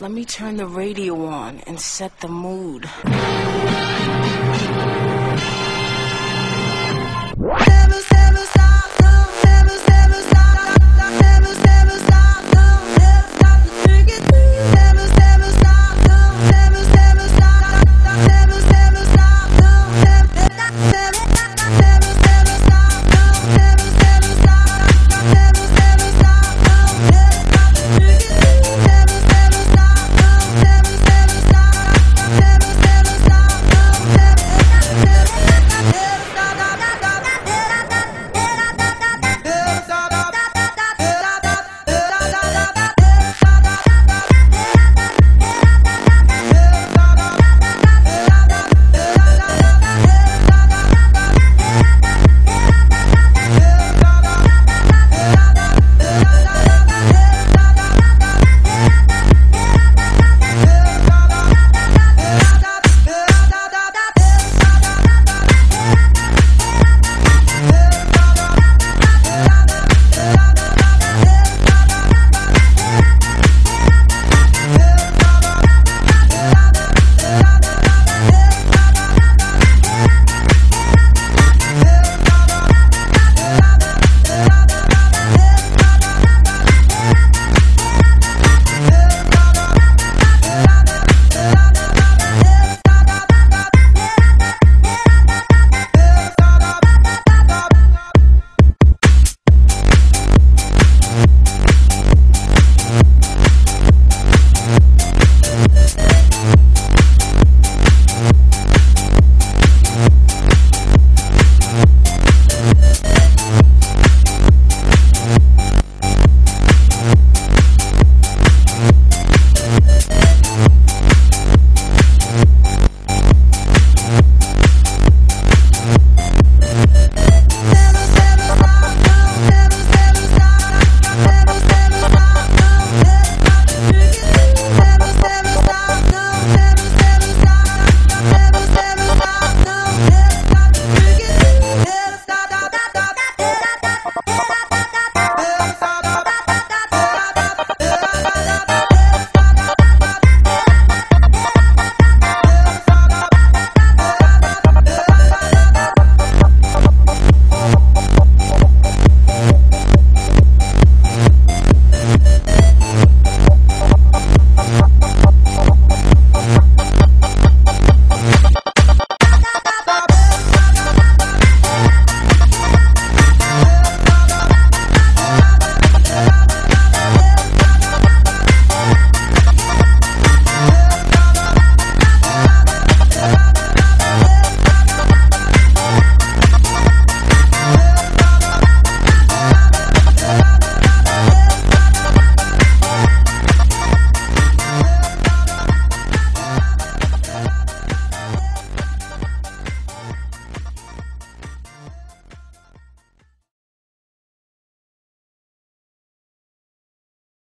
Let me turn the radio on and set the mood.